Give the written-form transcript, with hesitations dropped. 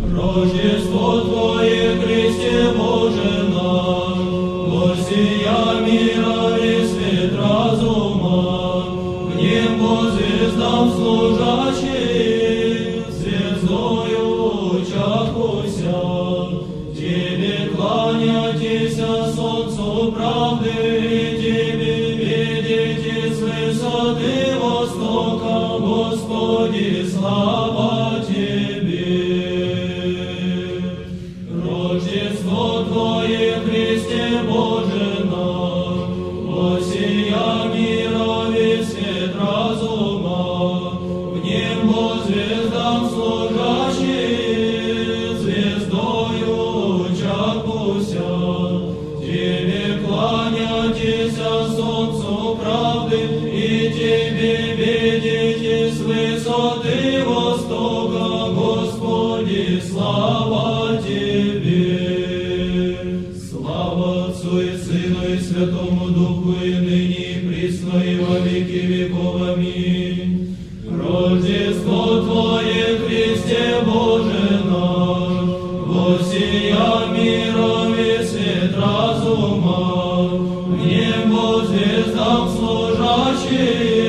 Рождество Твое, Христе Боже наш, Божья мира и свет разума, к небу звездам служащие, звездою чахуся, Тебе кланяйтесь, солнцу правды, Тебе видите с высоты востока, Господи, слава Тебе. Рождество Твое, Христе Боже наш, осия мира и свет разума, в небо звездам служащие, звездою чахуся, Тебе кланяйтесь, солнцу правды, и Тебе видите с высоты востока, Господи, слава Тебе. Слава Отцу и Сыну и Святому Духу, и ныне, и присно, и во веки веков. Аминь. Рождество Твое, Христе Боже наш, воссия мира и свет разума, в небо звездам служащие,